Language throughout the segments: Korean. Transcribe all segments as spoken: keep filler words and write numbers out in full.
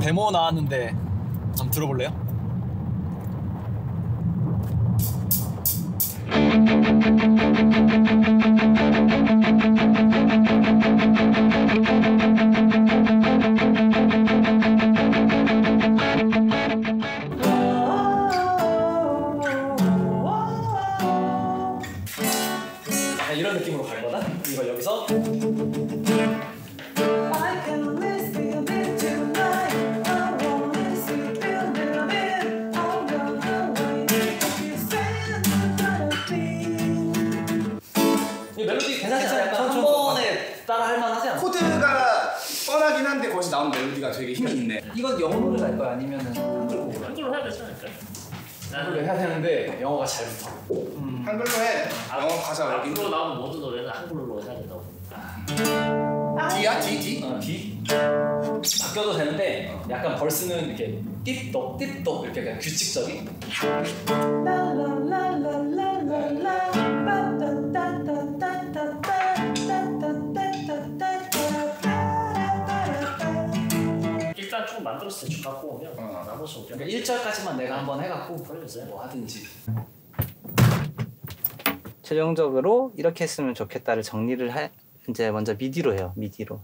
데모 나왔는데 한번 들어볼래요? 이런 느낌으로 갈 거다. 이걸 여기서 나온 멜로디가 되게 힘이 있네. 이건 영어로 할 거야 아니면 한글로? 한글로 해야 되지 않을까? 한글로 해야 되는데 영어가 잘 붙어. 음. 한글로 해. 아, 영어 가사 여기. 앞으로 나오는 모든 노래는 한글로 해야 된다고. D야 D D. 어, D. 바뀌어도 되는데 어. 약간 벌스는 이렇게 띠똑 띠똑 이렇게 그냥 규칙적인. 좀 만들었을 때 좀 갖고 오면 어. 나머지 그러니까 일 절까지만 내가 한번 해갖고 보여주세요. 뭐 하든지 최종적으로 이렇게 했으면 좋겠다를 정리를 해. 이제 먼저 미디로 해요. 미디로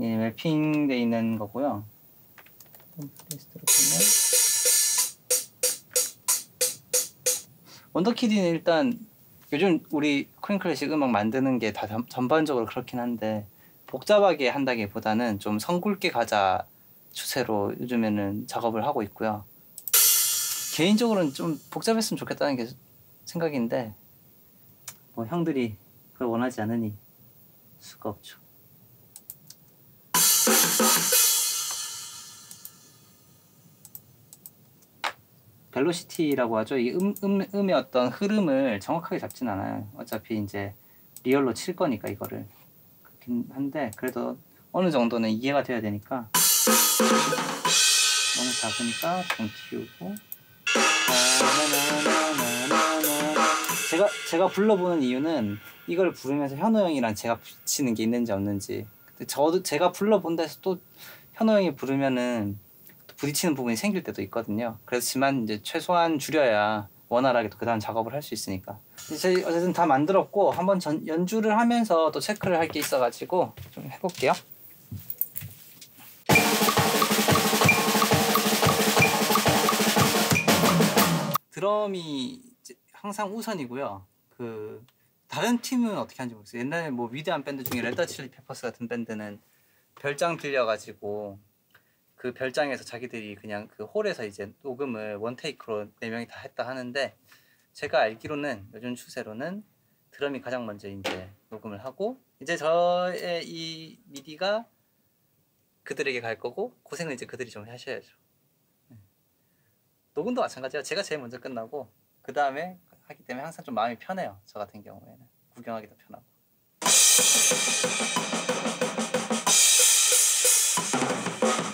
예, 맵핑 돼 있는 거고요. 원더키디는 일단 요즘 우리 코인클래식 음악 만드는 게 다 전반적으로 그렇긴 한데 복잡하게 한다기보다는 좀 성굵게 가자 추세로 요즘에는 작업을 하고 있고요. 개인적으로는 좀 복잡했으면 좋겠다는 게 생각인데 뭐 형들이 그걸 원하지 않으니 수가 없죠. 벨로시티라고 하죠. 이 음, 음, 음의 어떤 흐름을 정확하게 잡진 않아요. 어차피 이제 리얼로 칠 거니까 이거를. 한데 그래도 어느 정도는 이해가 돼야 되니까 너무 작으니까 좀 키우고 제가 제가 불러보는 이유는 이걸 부르면서 현호 형이랑 제가 붙이는 게 있는지 없는지 저도 제가 불러본다 해서 또 현호 형이 부르면은 부딪히는 부분이 생길 때도 있거든요. 그렇지만 이제 최소한 줄여야 원활하게 또 그다음 작업을 할 수 있으니까 이제 어쨌든 다 만들었고 한번 전, 연주를 하면서 또 체크를 할 게 있어가지고 좀 해볼게요. 드럼이 이제 항상 우선이고요. 그 다른 팀은 어떻게 하는지 모르겠어요. 옛날에 뭐 위대한 밴드 중에 레드칠리페퍼스 같은 밴드는 별장 빌려가지고 그 별장에서 자기들이 그냥 그 홀에서 이제 녹음을 원테이크로 네 명이 다 했다 하는데 제가 알기로는 요즘 추세로는 드럼이 가장 먼저 이제 녹음을 하고 이제 저의 이 미디가 그들에게 갈 거고 고생은 이제 그들이 좀 하셔야죠. 네. 녹음도 마찬가지예요. 제가 제일 먼저 끝나고 그 다음에 하기 때문에 항상 좀 마음이 편해요. 저 같은 경우에는 구경하기도 편하고.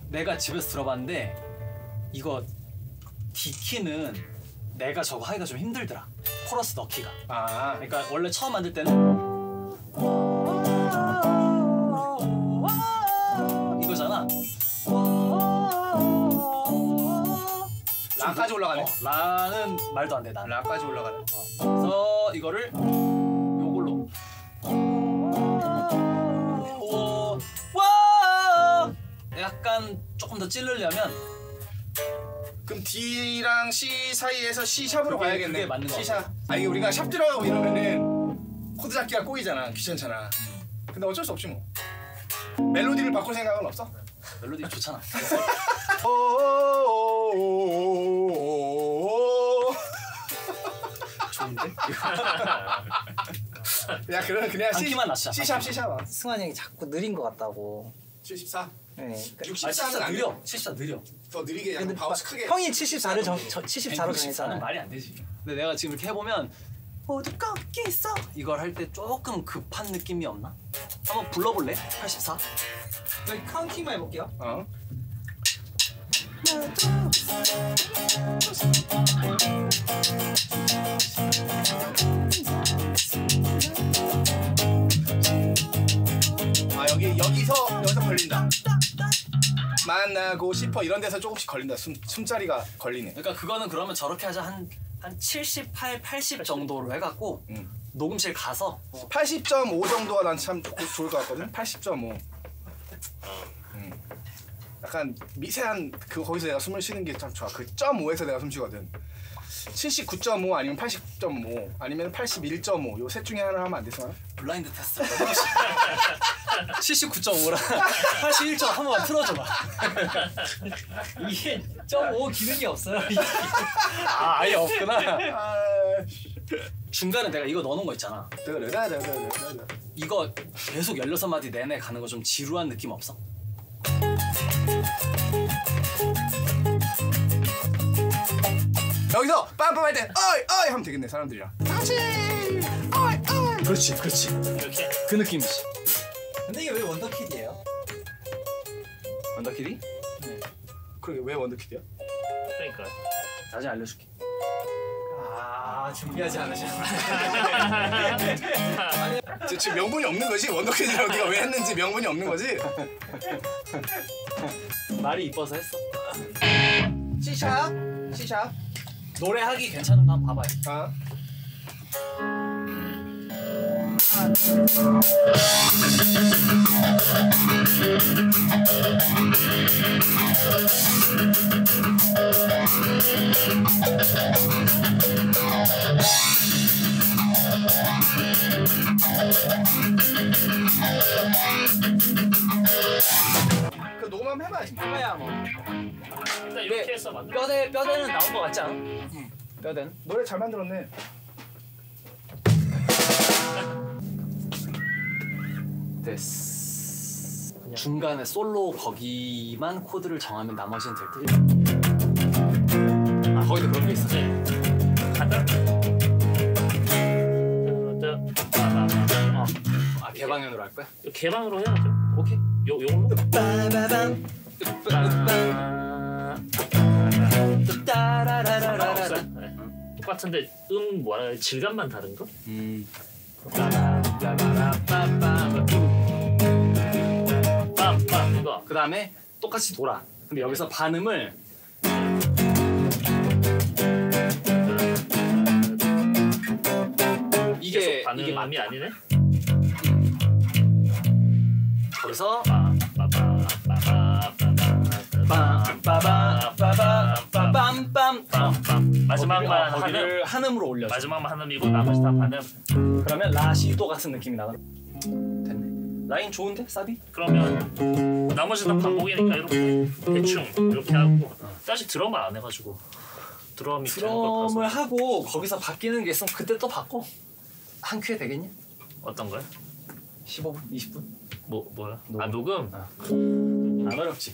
내가 집에서 들어봤는데 이거 D키는 내가 저거 하기가 좀 힘들더라. 코러스 넣기가. 아, 그러니까 원래 처음 만들 때는 이거잖아. 라까지 올라가네. 어, 라는 말도 안 돼. 난. 라까지 올라가네. 어. 그래서 이거를 요걸로 약간 조금 더 찌르려면 그럼 D랑 C 사이에서 C샵으로 가야겠네. 그게 맞는 거 같아. 아 이게 우리가 샵 들어가고 이러면은 코드 잡기가 꼬이잖아. 귀찮잖아. 근데 어쩔 수 없지 뭐. 멜로디를 바꿀 생각은 없어? 멜로디 좋잖아. 좋은데? 야 그럼 그냥 C샵 C샵. 승환이 형이 자꾸 느린 거 같다고. 칠십사? 네. 육십사는 안 느려. 칠십사 느려. 더 느리게 약간 바운스 크게. 형이 칠십사를 정, 저 칠십사로 정했잖아. 말이 안 되지. 근데 내가 지금 이렇게 해보면 모두 꺾기 있어. 이걸 할 때 조금 급한 느낌이 없나? 한번 불러볼래? 팔십사. 여기 카운팅만 해볼게요. 어. 아 여기 여기서 여기서 걸린다. 만나고 싶어 이런 데서 조금씩 걸린다. 숨, 숨자리가 걸리네. 그러니까 그거는 그러면 저렇게 하자. 한, 한 칠십팔, 팔십 정도로 해갖고 응. 녹음실 가서 어. 팔십 점 오 정도가 난 참 좋을 것 같거든. 팔십 점 오. 응. 약간 미세한 그 거기서 내가 숨을 쉬는 게 참 좋아. 그 점 오에서 내가 숨 쉬거든. 칠십구 점 오 아니면 팔십 점 오 아니면 팔십일 점 오 요 셋 중에 하나 하면 안 되잖아. 블라인드 테스트. 칠십구 점 오랑 팔십일 점 한번 틀어줘봐. 이게 점 오 기능이 없어요. 아 아예 없구나. 중간에 내가 이거 넣어놓은 거 있잖아. 이거 계속 열여섯 마디 내내 가는 거 좀 지루한 느낌 없어? 여기서 빰빰 할 때 어이 어이 하면 되겠네. 사람들이랑 같이 어이 어이 그렇지 그렇지 이렇게 그 느낌이지. 근데 이게 왜 원더키디예요? 원더키디? 네. 그러게 왜 원더키디야? 그러니까 나중에 알려줄게. 아 준비하지 않으셨나? 지금 명분이 없는 거지? 원더키디라고 네가 왜 했는지 명분이 없는 거지? 말이 이뻐서 했어. C샵 C샵 노래하기 괜찮은 거 한번 봐봐요. 아. 그 녹음 한번 해봐야지. 해봐야 뭐. 일단 이렇게 해서 만들. 뼈대 뼈대는 나온 거 같지 않아? 응. 뼈대는. 노래 잘 만들었네. 됐어. 중간에 솔로 거기만 코드를 정하면 나머지는 될 듯. 아 거기도 그런 게 있어. 네. 간다. 어. 아 개방형으로 할 거야? 개방으로 해야죠. 오케이. 요 요걸로. 빠바밤. 따라라라라라. 똑같은데 음 뭐라 질감만 다른 거? 음. 그 다음에 똑같이 돌아. 근데 여기서 반음을 이게 반음이 이게 맞나? 아니네. 그래서 빰빰빰빰빰빰빰빰빰 마지막만 거기를 한음으로 올려. 마지막만 한음이고 나머지 다 반음. 그러면 라시도 같은 느낌이 나가. 됐네. 라인 좋은데 사비? 그러면 나머지 다 반복이니까 이렇게 대충 이렇게 하고. 사실 드럼을 안 해가지고 드럼이 드럼을 하고 거기서 바뀌는 게 있으면 그때 또 바꿔. 한 큐에 되겠냐? 어떤 거야? 십오 분, 이십 분? 뭐 뭐야? 녹음. 아 녹음? 아. 안 어렵지.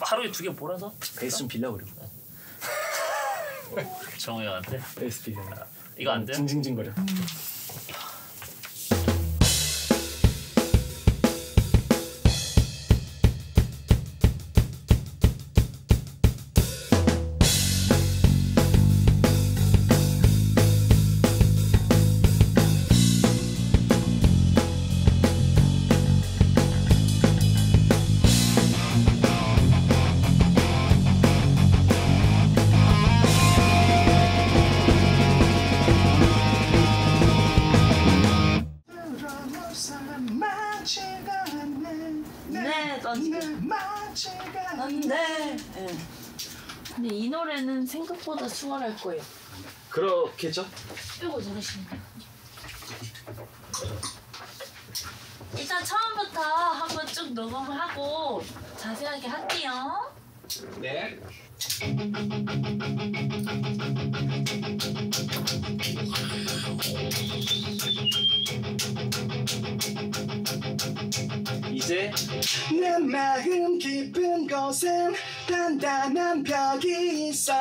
하루에 두 개 몰아서? 베이스 좀 빌려 그리고. 정우 형한테? 베이스 빌려. 아, 이거 안 돼? 징징징거려. 근데 이 노래는 생각보다 수월할 거예요. 그렇겠죠? 빼고 누르시면 돼요. 일단 처음부터 한번 쭉 녹음을 하고 자세하게 할게요. 네. 이제 내 마음 깊은 곳엔 단단한 벽이 있어.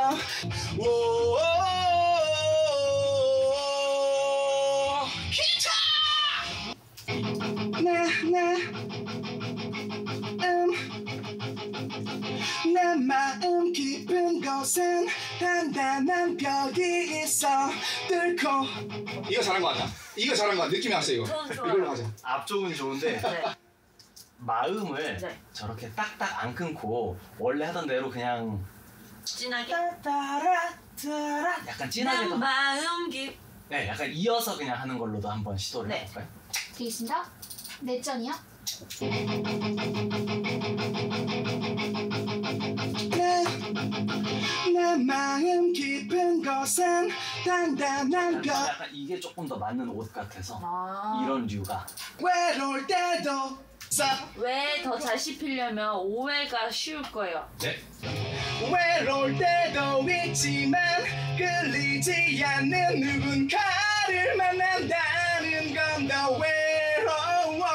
기타! 나나 음 내 마음 깊은 곳엔 단단한 벽이 있어. 뚫고 이거 잘한 거 같다. 이거 잘한 거 같다. 느낌이 왔어 이거. 이걸로 하자. 앞쪽은 좋은데. 네. 마음을 네. 저렇게 딱딱 안 끊고 원래 하던 대로 그냥 진하게 약간 진하게 마음 깊 네, 약간 이어서 그냥 하는 걸로도 한번 시도를 네. 해볼까요? 되겠습니다. 네 잔이요? 내 마음 깊은 것은 단단한 것 약간 이게 조금 더 맞는 옷 같아서 아 이런 류가 외로울 때도 왜 더 잘 씹히려면 오해가 쉬울 거예요. 네. 외로울 때도 있지만 끌리지 않는 누군가를 만난다는 건 더 외로워.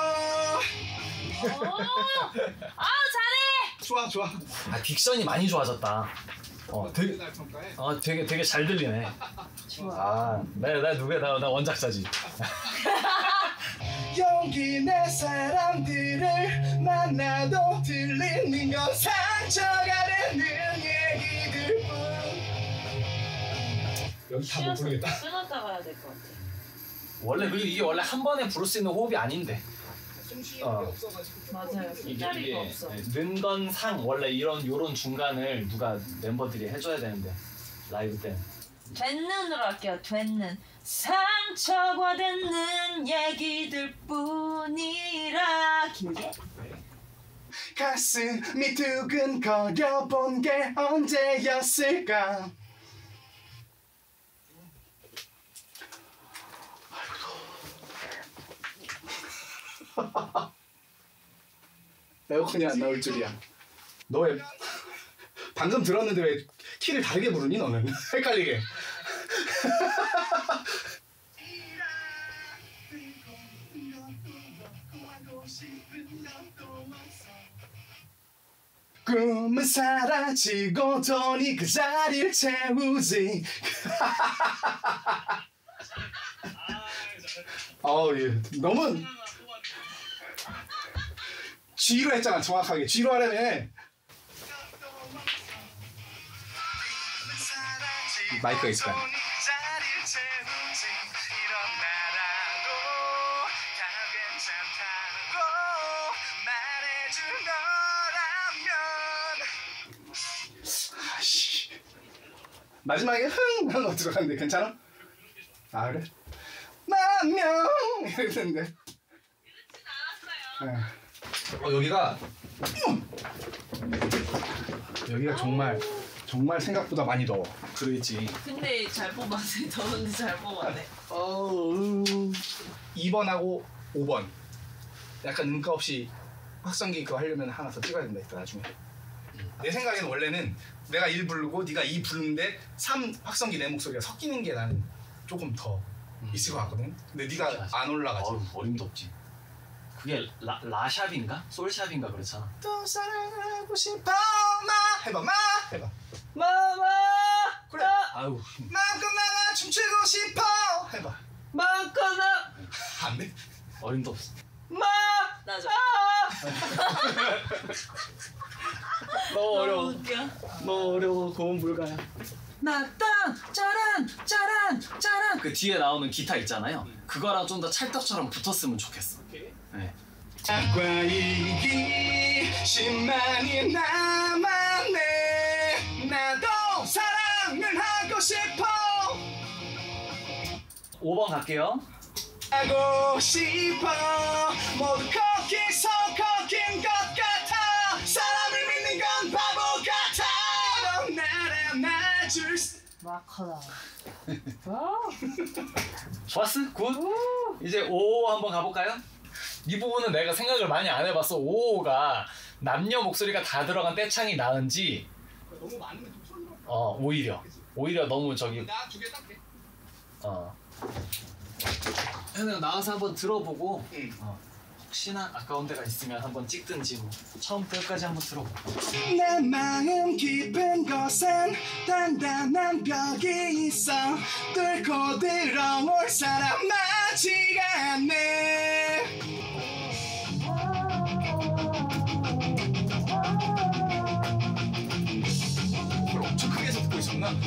아 잘해. 좋아 좋아. 아 딕션이 많이 좋아졌다. 어 되게 어 되게 되게 잘 들리네. 좋아. 아 나 나 누구야 나 나 원작자지. 여기 내 사람들을 만나도 들리는 건 상처가 되는 얘기들 뿐. 여기 다 못 부르겠다. 끊었다 가야 될 것 같아. 원래 그리고 이게 원래 한 번에 부를 수 있는 호흡이 아닌데. 어. 맞아요. 이게, 이게 는 건 상 원래 이런 요런 중간을 누가 멤버들이 해줘야 되는데 라이브 때. 됐는으로 할게요. 됐는 상처가 되는 얘기들 뿐이라 길게 가슴이 두근거려 본 게 언제였을까 에어컨이 안 나올 줄이야 너의 방금 들었는데 왜 키를 다르게 부르니 너는? 헷갈리게 꿈은 사라지고 돈이 그 자리를 채우지 어우 예. 너무 G로 했잖아 정확하게 G로 하려네 마이크가 있을까요? 아씨 마지막에 흥! 하는 거 들어갔는데 괜찮아? 아 그래? 만명! 이랬는데 네. 어, 여기가 음! 여기가 정말 정말 생각보다 많이 더워. 그러겠지. 근데 잘 뽑았네. 더운데 잘 뽑았네. 어우. 이 번하고 오 번. 약간 음가 없이 확성기 그거 하려면 하나 더 찍어야 된다 했다 나중에. 음. 내 생각에는 원래는 내가 일 부르고 네가 이 부르는데 삼 확성기 내 목소리가 섞이는 게 나는 조금 더 음. 있을 것 같거든. 근데 네가 안 올라가지. 어우, 어림도 없지. 그게 라, 라샵인가? 솔샵인가 그렇잖아. 또 사랑하고 싶어 마 해봐 마 해봐 마마 그래 아우 마음껏 나와 춤추고 싶어 해봐 마음껏 나 안 돼? 어림도 없어 마 나죠 너무 어려워 너무 웃겨 너무 어려워 고음 불가야 나땅 짜란 짜란 짜란 그 뒤에 나오는 기타 있잖아요 그거랑 좀 더 찰떡처럼 붙었으면 좋겠어 오케이. 네. 작과 이기심만이 남았네 나도 사랑을 하고 싶어 오 번 갈게요 하고 싶어 모두 거기서 거긴 것 같아 사람을 믿는 건 바보 같아 넌 나를 맞을 수 마커다 좋았어? 굿? 이제 오 한번 가볼까요? 이 부분은 내가 생각을 많이 안 해봤어. 오오가 남녀 목소리가 다 들어간 떼창이 나은지 너무 많으면 좀 소리가 어 오히려 오히려 너무 저기 나 두 개 딱 해 어 현우 나와서 한번 들어보고 응. 어. 혹시나 아까운 데가 있으면 한번 찍든지 뭐 처음부터 끝까지 한번 들어보고 내 마음 깊은 곳엔 단단한 벽이 있어 뚫고 들어올 사람 많지가 않네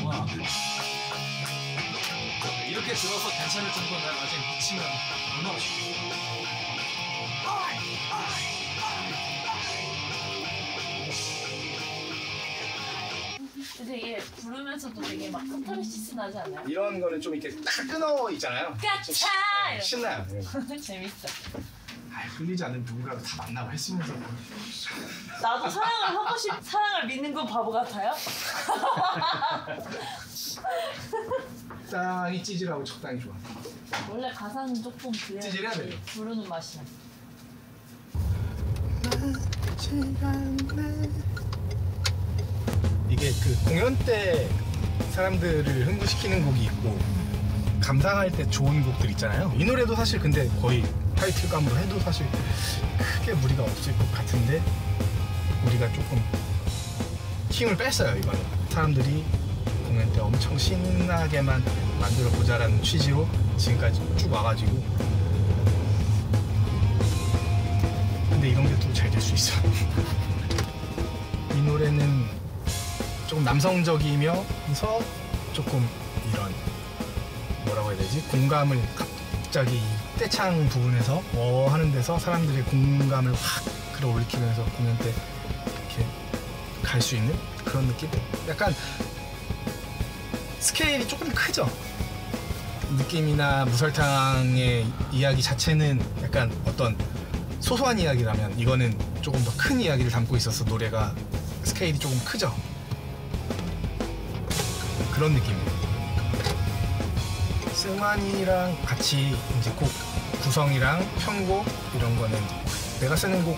와. 이렇게 들어서 괜찮을 정도는 나중에 미치면 얼마나 쉽겠어 되게 부르면서도 되게 막 카타르시스 나지 않아요? 이런 거는 좀 이렇게 딱 끊어 있잖아요. 까차! 네, 신나요. 재밌어. 아이, 흔들리지 않는 누군가도 다 만나고 했으면서. 나도 사랑을 하고 싶, 사랑을 믿는 건 바보 같아요? 적당히 찌질하고 적당히 좋아. 원래 가사는 조금 그래야 찌질해야 돼요. 부르는 맛이야. 이게 그 공연 때 사람들을 흥분시키는 곡이 있고 감상할 때 좋은 곡들 있잖아요. 이 노래도 사실 근데 거의 타이틀감으로 해도 사실 크게 무리가 없을 것 같은데 우리가 조금 힘을 뺐어요. 이거는 사람들이 공연 때 엄청 신나게만 만들어 보자라는 취지로 지금까지 쭉 와가지고 근데 이런 게 또 잘 될 수 있어. 이 노래는 조금 남성적이면서 조금 이런 뭐라고 해야 되지? 공감을 갑자기 떼창 부분에서 어 하는 데서 사람들의 공감을 확 끌어올리면서 공연 때 이렇게 갈 수 있는 그런 느낌? 약간 스케일이 조금 크죠? 느낌이나 무설탕의 이야기 자체는 약간 어떤 소소한 이야기라면 이거는 조금 더 큰 이야기를 담고 있어서 노래가 스케일이 조금 크죠? 그런 느낌이에요. 승환이랑 같이 이제 곡 구성이랑 편곡 이런 거는 내가 쓰는 곡은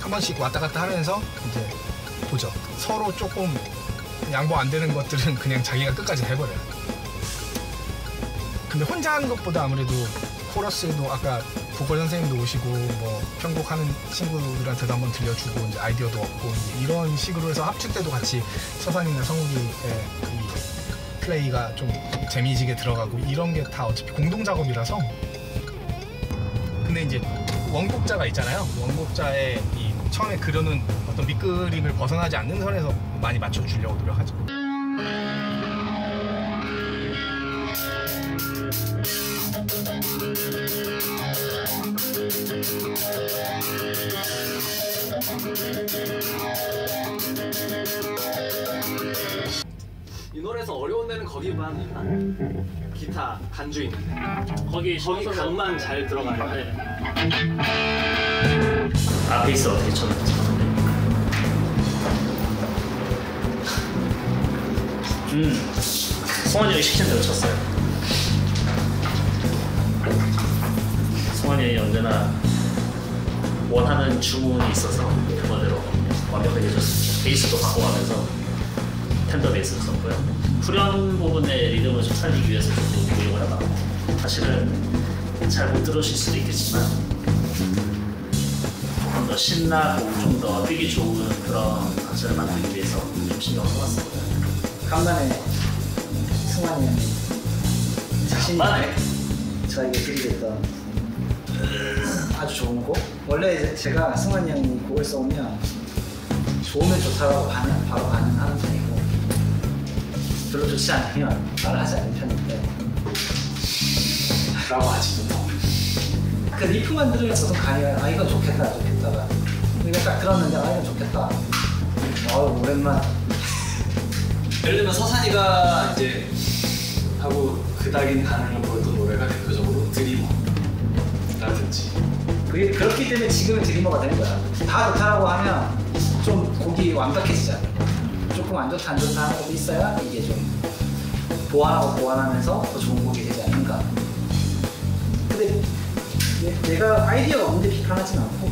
한 번씩 왔다 갔다 하면서 이제 보죠. 서로 조금 양보 안 되는 것들은 그냥 자기가 끝까지 해버려요. 근데 혼자 하는 것보다 아무래도 코러스도 아까 보컬 선생님도 오시고 뭐 편곡하는 친구들한테도 한번 들려주고 이제 아이디어도 얻고 이제 이런 식으로 해서 합칠 때도 같이 서산이나 성욱이의 그 플레이가 좀 재미지게 들어가고 이런 게 다 어차피 공동 작업이라서. 근데 이제 원곡자가 있잖아요. 원곡자의 이 처음에 그려놓은 어떤 밑그림을 벗어나지 않는 선에서 많이 맞춰주려고 노력하죠. 이 노래에서 어려운 데는 거기만 있나? 기타 간주 있는데 거기, 거기 각만 잘 들어가는데 앞에 있어 어떻게 쳤는지 음 성환이 형이 시킨 대로 쳤어요. 성환이 형이 언제나 원하는 주문이 있어서 그거대로 완벽하게 해줬습니다. 베이스도 바꿔가면서 텐더 베이스를 썼고요. 후렴 부분의 리듬을 좀 살리기 위해서 조금 노력을 하다가 사실은 잘 못 들으실 수도 있겠지만 조금 더 신나고 좀 더 뛰기 좋은 그런 박자를 만들기 위해서 좀 신경 써봤습니다. 간만에 승환이 형이 자신이 저에게 드리겠던 아주 좋은 곡. 원래 이제 제가 승환이 형이 곡을 써오면 좋으면 좋다라고 반응, 바로 반응하는 편이고 별로 좋지 않으면 말을 하지 않는 편인데 라고 하지. 그 리프만 들으면서도 간이가 아 이건 좋겠다 좋겠다가 근데 딱 들었는데 아 이건 좋겠다 아우 오랜만. 예를 들면 서산이가 이제 하고 그닥인 반응을 보였던 노래가 대표적으로 드리머라든지 그게 그렇기 때문에 지금은 드리머가 되는 거야. 다 좋다라고 하면 좀 곡이 완벽해지잖아. 조금 안 좋다 안 좋다 하는 곡이 있어야 이게 좀 보완하고 보완하면서 더 좋은 곡이 되지 않을까. 근데 내가 아이디어가 없는데 비판하진 않고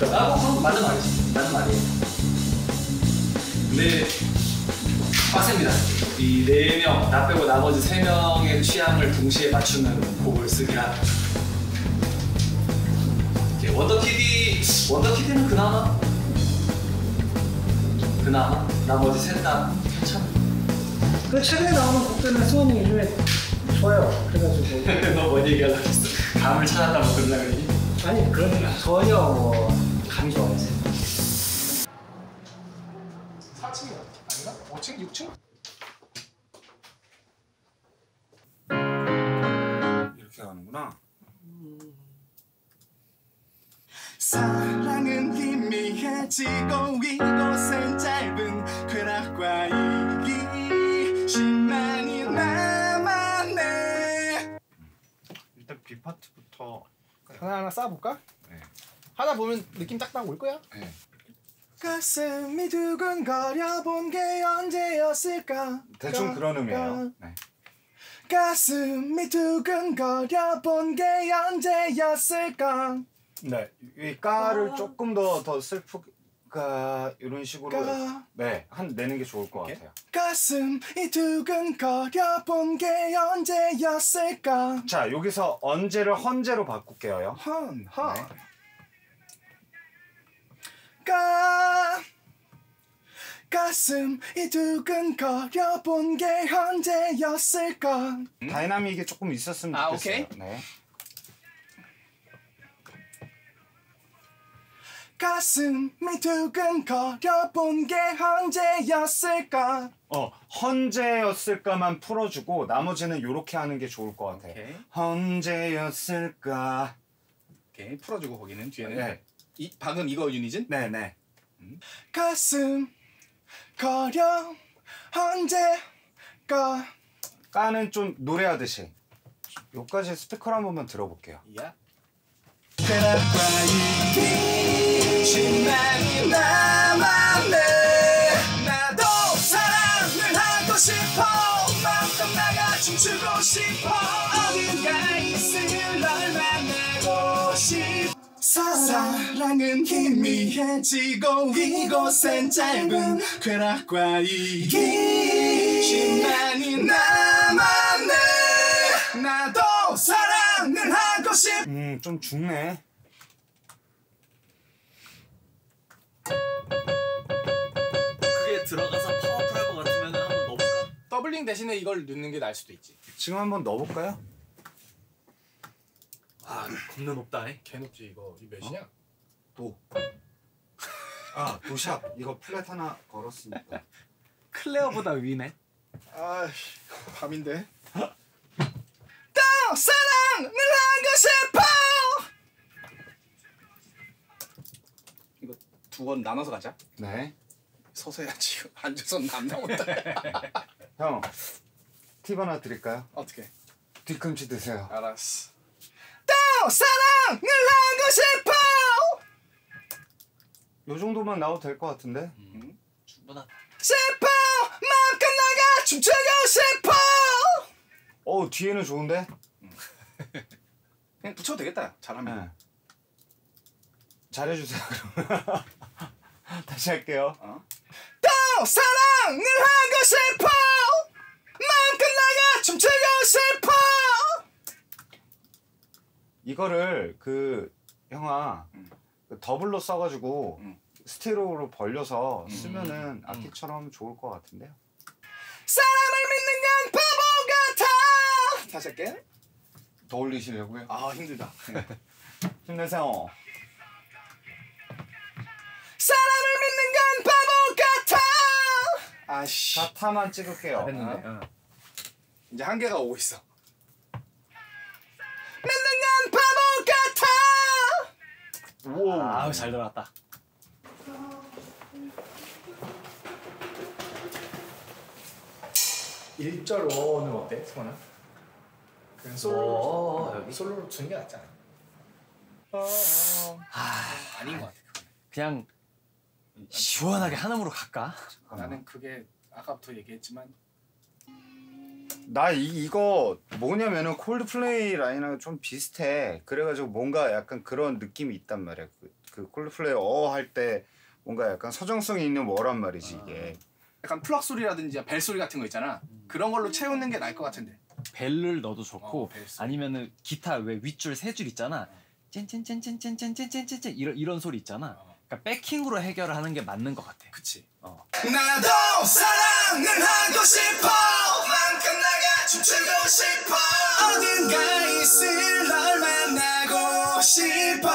나도 맞는 말이지. 맞는 말이에요. 근데 빡셉니다. 이 네 명, 나 빼고 나머지 세 명의 취향을 동시에 맞추는 곡을 쓰기란. 원더키디, 원더키디는 그나마, 그나마 나머지 셋 다 괜찮아. 그 최근에 나오는 곡들은 수원이 요즘에 좋아요. 그래가지고. 너 뭔 얘기하려고 했어? 감을 찾았다고 그러려고 했니? 아니 그런 건 전혀 뭐 감이 좋아요. 오 층, 육 층? 이렇게 가는구나. 사랑은 희미해지고 이곳은 짧은 아파트부터 하나하나 쌓아볼까? 네. 하나 보면 느낌 딱 딱 올 거야? 네. 가슴이 두근거려 본 게 언제였을까? 대충 그런 의미예요. 네. 가슴이 두근거려 본 게 언제였을까? 네, 이 가를 조금 더 더 슬프게 가 이런 식으로 네, 한 내는 게 좋을 것 같아요. 가슴이 두근거려 본 게 언제였을까? 자, 여기서 언제를 헌제로 바꿀게요. 헌, 헌. 네. 가 가슴이 두근거려 본 게 언제였을까? 음? 다이나믹이 조금 있었으면 아, 좋겠어요. 오케이. 네. 가슴이 두근거려 본 게 언제였을까? 어, 언제였을까만 풀어주고 나머지는 요렇게 하는 게 좋을 것 같아. 오케이. 언제였을까? 오케이, 풀어주고 거기는 뒤에는 네. 이 방금 이거 유닛은? 네네. 음? 가슴 거려 언제가 까는 좀 노래하듯이 여기까지 스피커를 한 번만 들어볼게요. Yeah. 신나게 남았네. 나도 사랑을 하고 싶어. 마음껏 나가 춤추고 싶어. 어딘가 있으면 널 만나고 싶어. 사랑은 희미해지고 이곳엔 짧은 쾌락과 이기만이 남았네. 나도 사랑을 하고 싶어. 음, 좀 죽네. 들어가서 파워풀할 것 같으면 한번 넣어볼까? 더블링 대신에 이걸 넣는 게 나을 수도 있지. 지금 한번 넣어볼까요? 아, 겁나 높다. 개 높지 이거. 이 몇이냐? 어? 도. 아, 도샵. 이거 플랫 하나 걸었으니까. 클레어보다 위네. 아, 밤인데. 또 사랑을 하고 싶어. 이거 두 번 나눠서 가자. 네. 서서 해야지. 앉아서는 안 나온다. 형, 팁 하나 드릴까요? 어떻게? 뒤꿈치 드세요. 알았어. 또 사랑을 하고 싶어. 요 정도만 나와도 될 것 같은데? 음, 충분하다. 싶어. 마음껏 나가 춤추고 싶어. 어, 뒤에는 좋은데? 그냥 붙여도 되겠다. 잘하면. 네. 잘해주세요. 그럼. 다시 할게요. 어? 또 사랑을 하고 싶어. 마음껏 나가 춤추고 싶어. 이거를 그 형아 음. 더블로 써가지고 음. 스테로로 벌려서 쓰면은 음. 악기처럼 좋을 것 같은데요. 사람을 믿는 건 바보 같아. 다시 할게. 더 올리시려고요? 아, 힘들다. 힘내세요. 사람을 믿는 건 바보 같아. 아씨. 가타만 찍을게요. 잘했는데, 어. 이제 한 개가 오고 있어. 믿는 건 바보 같아. 오. 아우, 잘 들어갔다. 일 절 오는 어때, 승환아? 그냥 솔로로 솔로로 주는 게 낫잖아. 아, 아닌 것 같아. 그냥. 시원하게 한음으로 갈까? 나는 그게 아까부터 얘기했지만 나 이, 이거 뭐냐면은 콜드플레이 라인하고 좀 비슷해. 그래가지고 뭔가 약간 그런 느낌이 있단 말이야. 그, 그 콜드플레이 어 할 때 뭔가 약간 서정성이 있는 뭐란 말이지 이게. 약간 플럭 소리라든지 벨 소리 같은 거 있잖아. 음. 그런 걸로 채우는 게 나을 것 같은데. 벨을 넣어도 좋고 어, 아니면은 기타 왜 윗줄 세 줄 있잖아. 짠짠짠짠짠짠짠짠짠 이런 이런 소리 있잖아. 어. 그러니까 백킹으로 해결하는 게 맞는 것 같아. 그치. 어. 나도 사랑을 하고 싶어. 마음껏 나가 춤추고 싶어. 어딘가 있을 널 만나고 싶어.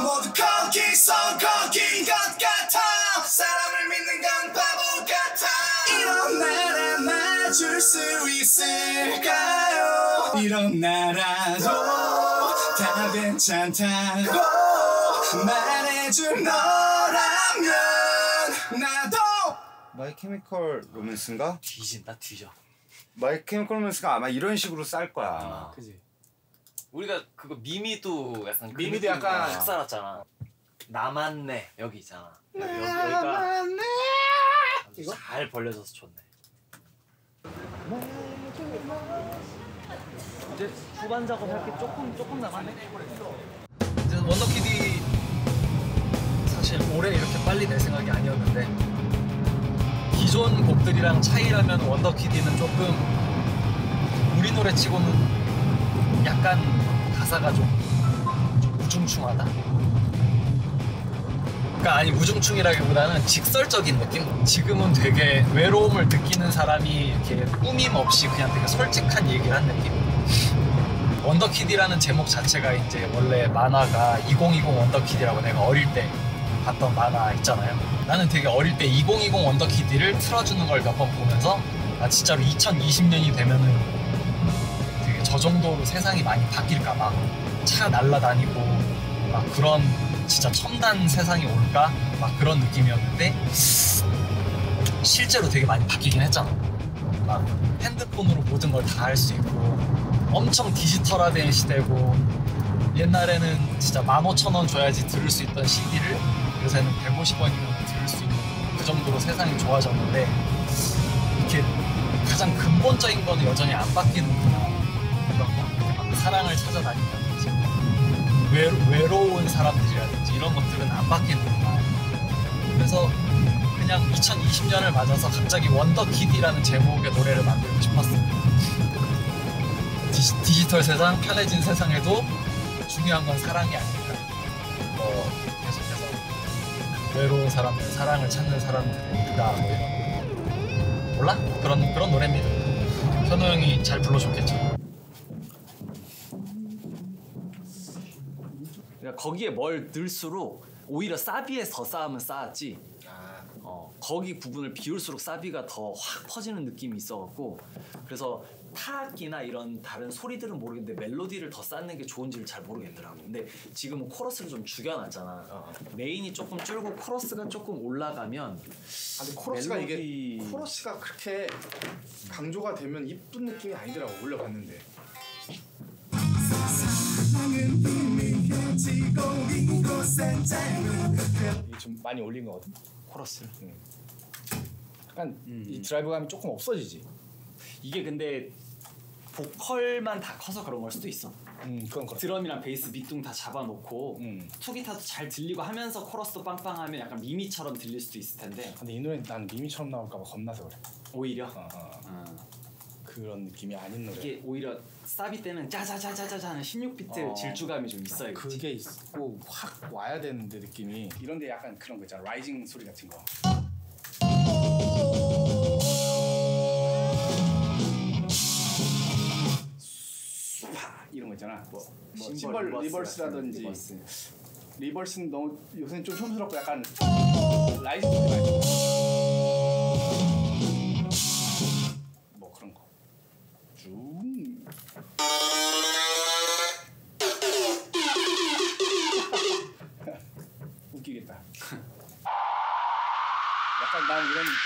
모두 거기서 거기인 것 같아. 사람을 믿는 건 바보 같아. 이런 나라 맞출 수 있을까요? 이런 나라도 다 괜찮다고 말해줄 너라면 나도 마이 케미컬 로맨스인가? 뒤진다 뒤져. 마이 케미컬 로맨스가 아마 이런 식으로 쌀 거야. 아, 그지. 우리가 그거 미미도 약간 그 미미도 약간 확 살았잖아. 남았네 여기 있잖아. 여기, 여기가 이거? 잘 벌려져서 좋네. 이제 후반 작업 할 게 조금 조금 남았네. 이제 원더키디 사실 올해 이렇게 빨리 낼 생각이 아니었는데. 기존 곡들이랑 차이라면 원더키디는 조금 우리 노래치고는 약간 가사가 좀, 좀 우중충하다? 그러니까 아니 우중충이라기보다는 직설적인 느낌? 지금은 되게 외로움을 느끼는 사람이 이렇게 꾸밈 없이 그냥 되게 솔직한 얘기를 한 느낌? 원더키디라는 제목 자체가 이제 원래 만화가 이공이공 원더키디라고 내가 어릴 때 봤던 만화 있잖아요. 나는 되게 어릴 때 이공이공 원더키디를 틀어주는 걸 몇 번 보면서 아 진짜로 이천이십 년이 되면은 되게 저 정도로 세상이 많이 바뀔까, 막 차 날라다니고 막 그런 진짜 첨단 세상이 올까 막 그런 느낌이었는데 실제로 되게 많이 바뀌긴 했잖아. 막 핸드폰으로 모든 걸 다 할 수 있고 엄청 디지털화된 시대고 옛날에는 진짜 만 오천 원 줘야지 들을 수 있던 씨디를 요새는 백오십 원이면 들을 수 있는 그 정도로 세상이 좋아졌는데 이렇게 가장 근본적인 거는 여전히 안 바뀌는구나. 막 사랑을 찾아다닌다든지 외로, 외로운 사람들이라든지 이런 것들은 안 바뀌는구나. 그래서 그냥 이천이십 년을 맞아서 갑자기 원더키디라는 제목의 노래를 만들고 싶었어요. 디지, 디지털 세상, 편해진 세상에도 중요한 건 사랑이 아닐까. 어, 계속해서 외로운 사람들, 사랑을 찾는 사람들이 있다, 뭐 이런. 몰라? 그런, 그런 노래입니다. 현우 형이 잘 불러줬겠죠. 그러니까 거기에 뭘 넣을수록 오히려 사비에 더 쌓으면 쌓았지. 어, 거기 부분을 비울수록 사비가 더 확 퍼지는 느낌이 있어갖고 그래서 타악기나 이런 다른 소리들은 모르겠는데 멜로디를 더 쌓는 게 좋은지를 잘 모르겠더라고. 근데 지금은 코러스를 좀 죽여놨잖아. 어. 메인이 조금 줄고 코러스가 조금 올라가면 아, 근데 코러스가 멜로디... 이게 코러스가 그렇게 강조가 되면 이쁜 느낌이 아니더라고. 올려봤는데 이게 좀 많이 올린 거거든 코러스를. 응. 약간 음. 이 드라이브감이 조금 없어지지. 이게 근데 보컬만 다 커서 그런 걸 수도 있어. 음, 그건 그렇다. 드럼이랑 베이스 밑둥 다 잡아놓고 음. 투기타도 잘 들리고 하면서 코러스도 빵빵하면 약간 미미처럼 들릴 수도 있을 텐데. 근데 이 노래는 난 미미처럼 나올까 봐 겁나서 그래. 오히려? 어, 어. 어. 그런 느낌이 아닌 노래. 이게 오히려 사비 때는 짜자자자자자 하는 십육 비트 어, 질주감이 좀 있어요. 그게 있고 확 와야 되는데 느낌이. 이런데 약간 그런 거 있잖아. 라이징 소리 같은 거. 이런 거 있잖아. 뭐, 뭐 심벌 리버스라든지. 리버스. 리버스는 너무 요새는 좀 촌스럽고 약간 라이징 소리 많이 뭐 그런 거. 쭉 웃기겠다. 약간 난 이런 약간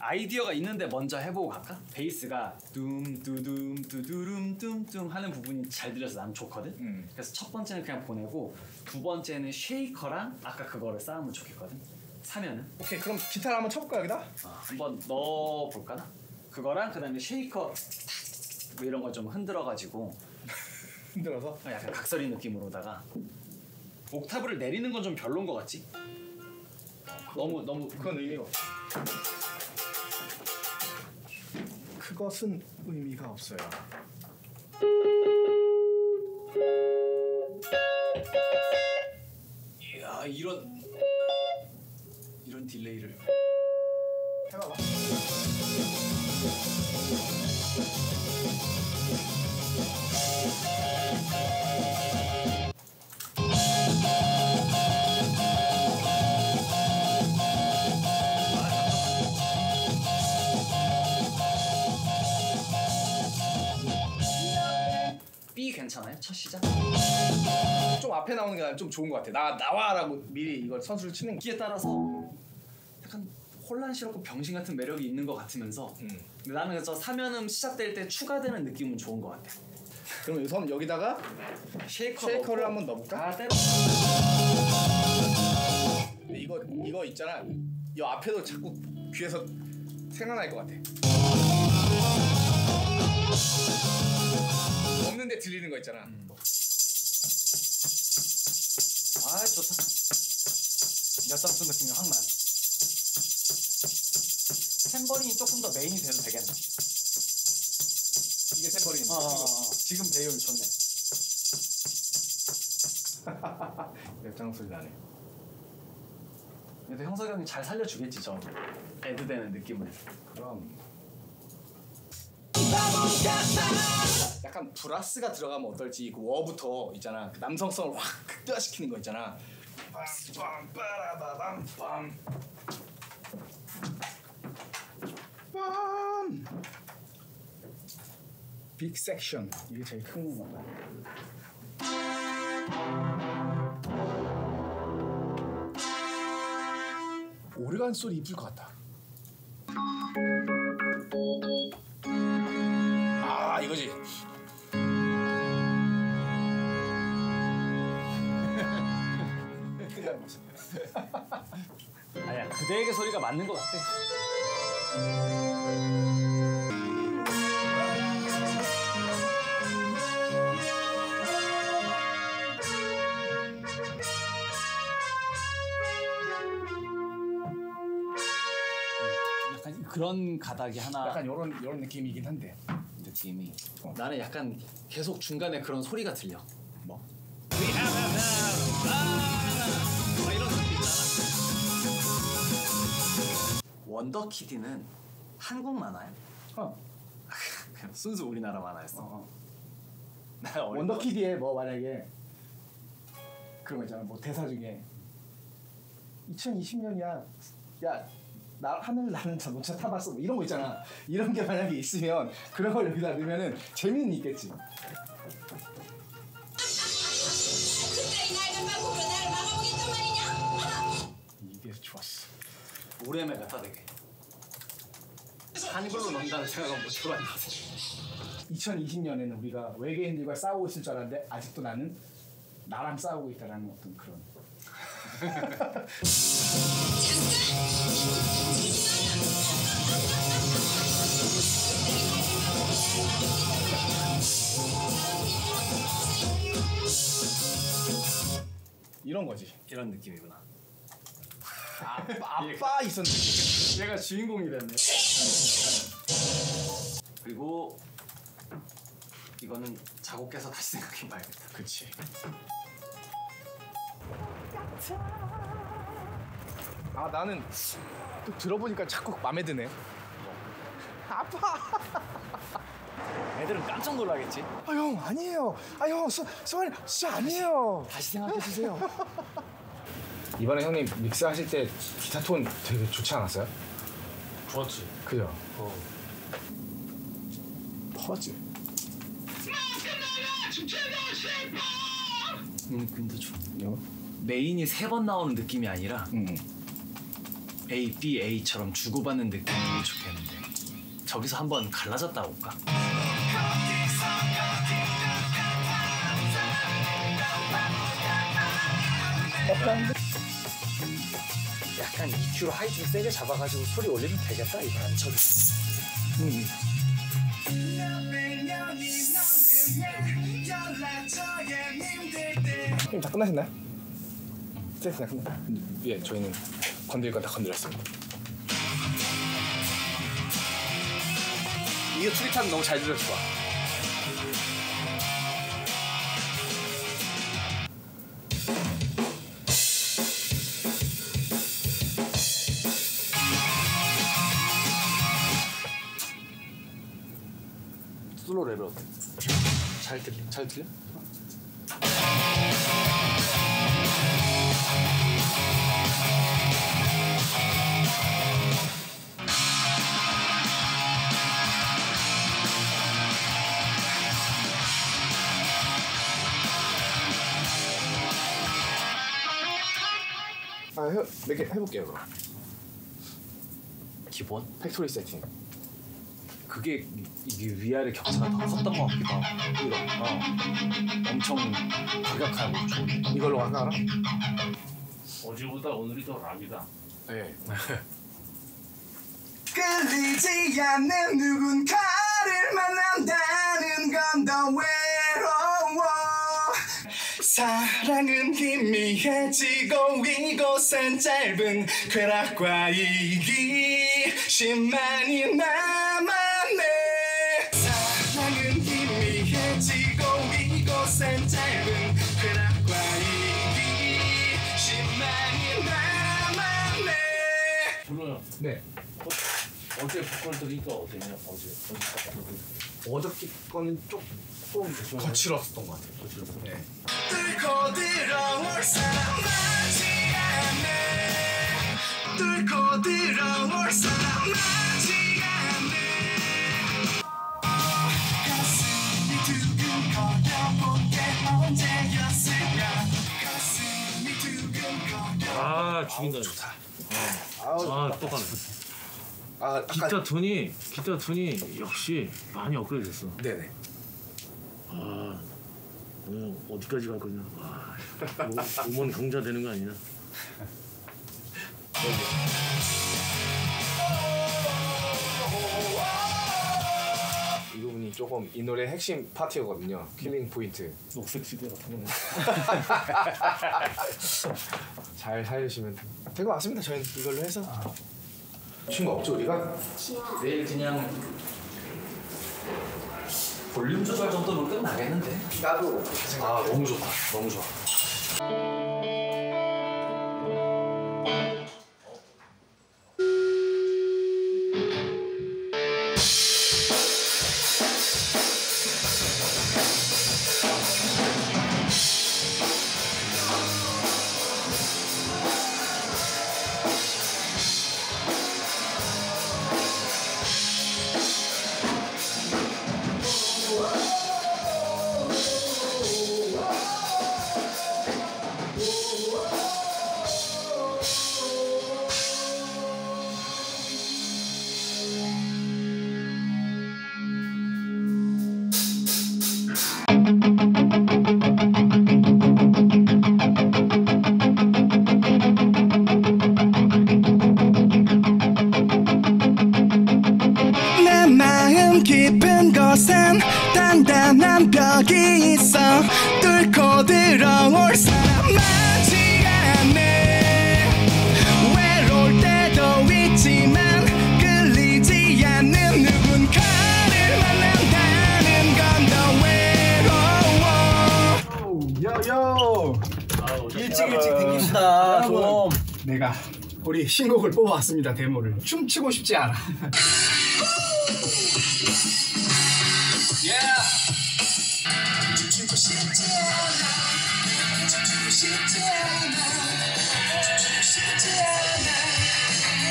아이디어가 있는데 먼저 해보고 갈까? 베이스가 둠두둠두두룸둠둠 하는 부분이 잘 들려서 난 좋거든? 음. 그래서 첫 번째는 그냥 보내고 두 번째는 쉐이커랑 아까 그거를 쌓으면 좋겠거든? 사면은? 오케이 그럼 기타를 한번 쳐볼까 여기다? 어, 한번 넣어볼까 나? 그거랑 그 다음에 쉐이커 뭐 이런 걸 좀 흔들어가지고 흔들어서? 약간 각설이 느낌으로다가 옥타브를 내리는 건 좀 별론 거 같지? 너무 너무 그건 의미가 없어. 그것은 의미가 없어요. 이야 이런 이런 딜레이를 해봐봐. 괜찮아요? 시작이잖아요. 첫 시작. 좀 앞에 나오는 게 좀 좋은 것 같아. 나 나와라고 미리 이걸 선수를 치는 기에 따라서 약간 혼란스럽고 병신 같은 매력이 있는 것 같으면서 음. 근데 나는 저 삼 연음 시작될 때 추가되는 느낌은 좋은 것 같아. 그럼 우선 여기다가 쉐이커 쉐이커를 한번 넣어볼까? 아, 때려. 근데 이거 이거 있잖아. 이 앞에도 자꾸 귀에서 생각날 것 같아. 없는데 들리는 거 있잖아. 음. 아 좋다. 엿삼순 느낌이 확 나. 탬버린이 조금 더 메인이 돼도 되겠네. 이게 탬버린. 어, 어, 어. 지금 배율 좋네. 엿장 소리 나네. 그래도 형석이 형이 잘 살려주겠지 저 애드되는 느낌을. 그럼. 약간 브라스가 들어가면 어떨지. 그 워부터 있잖아. 그 남성성을 확 극대화시키는 거 있잖아. 빰빰빠라바밤빰 빰. 빅 섹션. 이게 제일 큰 건가 봐. 오르간 소리 이쁠 것 같다. 아 이거지. 끝난 거지. 아니야 그대에게 소리가 맞는 것 같아. 약간 그런 가닥이 하나. 약간 이런 이런 느낌이긴 한데. 느낌이. 어. 나는 약간 계속 중간에 그런 소리가 들려. 뭐? 아, 이런 소리 있잖아. 원더키디는 한국 만화야? 어. 그냥 순수 우리나라 만화였어. 어. 원더키디에 뭐 만약에 그런 거 있잖아. 뭐 대사 중에 이천이십 년이야. 야. 나 하늘 나는 자동차 타봤어 뭐 이런 거 있잖아. 이런 게 만약에 있으면 그런 걸 여기다 넣으면은 재미는 있겠지. 이게 좋았어. 오래매 같아 되게. 한글로 넣는다는 생각은 못 해봤는데. 이천이십 년에는 우리가 외계인들과 싸우고 있을 줄 알았는데 아직도 나는 나랑 싸우고 있다라는 어떤 그런. 이런 거지. 이런 느낌이구나. 아, 아빠 있었네. 얘가 주인공이 됐네. 그리고 이거는 작곡해서 다시 생각해 봐야겠다. 그렇지. 아 나는 또 들어보니까 자꾸 맘에 드네. 아파. 애들은 깜짝 놀라겠지? 아 형 아니에요. 아 형 승환이 진짜 아니에요. 다시 생각해주세요. 이번에 형님 믹스 하실 때 기타 톤 되게 좋지 않았어요? 좋았지. 그죠? 어. 퍼즐. 음 근데 좋네요. 메인이 세 번 나오는 느낌이 아니라 음. A, B, A처럼 주고받는 느낌이 좋겠는데 저기서 한번 갈라졌다 올까? 약간 이큐로 하이 좀 세게 잡아가지고 소리 올리면 되겠다 이거 안 쳐도. 음. 형님 다 끝나셨나요? 됐어요, 끝났어요. 예, 저희는 건드릴 건 다 건드렸습니다. 이거 트리탄 너무 잘 들려서 좋아. 솔로 레벨 어때? 잘 들려? 잘 들려? 몇 개 해볼게요. 그럼 기본? 팩토리 세팅. 그게 이게 위아래 격차가 더 컸던 것 같기도 하고. 이거 어. 엄청 과격하고 좋은 이걸로 하나 알아? 어제보다 오늘이 더 락이다. 네. 끌리지 않는 누군가를 만난다는 건 더 외로워. 사랑은 희미해지고 이곳엔 짧은 쾌락과 이기심만이 남았네. 사랑은 희미해지고 이곳엔 짧은 쾌락과 이기심만이 남았네. 불러요. 네. 어제 보컬들이 또 어땠냐? 어제 어저께 거는 조금 거칠었던 것 같아요. 거칠었어. 네. 뚫고 들어올 사람 맞지 않네. 뚫고 들어올 사람 맞지 않네. 가슴이 두근거려본 게 언제였을까. 가슴이 두근거려. 아 죽인다. 아우, 좋다. 어. 아 또 가네. 아, 기타 톤이 기타 톤이 역시 많이 업그레이드됐어. 네네. 아 오늘 어디까지 갈 거냐. 와 몸은 강자 되는 거 아니냐. 이 부분이 조금 이 노래 핵심 파트거든요. 킬링 포인트. 녹색 시대 같은 거는. 잘 살려주시면 될 것 같습니다. 저희는 이걸로 해서. 아. 친구 없죠 우리가? 내일 그냥 볼륨 조절 정도로 끝나겠는데? 나도 아 너무 좋다 너무 좋아. 단단한 벽이 있어. 뚫고 들어올 사람 많지 않네. 외로울 때도 있지만 끌리지 않는 누군가를 만난다는 건 더 외로워. 요요 일찍 일찍 댕깁시다. 좀 내가 우리 신곡을 뽑아왔습니다. 데모를. 춤추고 싶지 않아.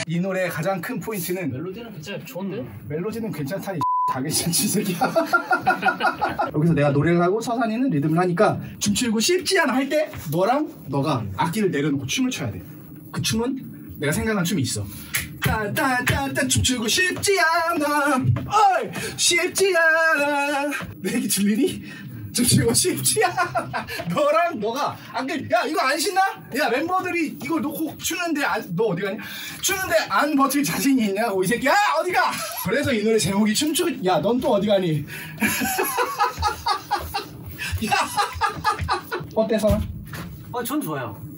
이 노래의 가장 큰 포인트는 멜로디는 괜찮아요. 좋은데? 음, 멜로디는 괜찮다니 다 괜찮지 새끼야. 여기서 내가 노래를 하고 서산이는 리듬을 하니까 춤추고 쉽지 않아 할 때 너랑 너가 악기를 내려놓고 춤을 춰야 돼. 그 춤은 내가 생각한 춤이 있어. 딴딴딴딴 춤추고 쉽지 않아. 어이 쉽지 않아. 내 얘기 들리니? 춤추고 쉽지 않아. 너랑 너가 안 그래. 야 이거 안 신나? 야 멤버들이 이걸 놓고 추는데 안, 너 어디 가냐? 추는데 안 버틸 자신이 있냐고 이 새끼야. 어디 가? 그래서 이 노래 제목이 춤추고 야 넌 또 어디 가니? 야 어때서? 아 전 좋아요.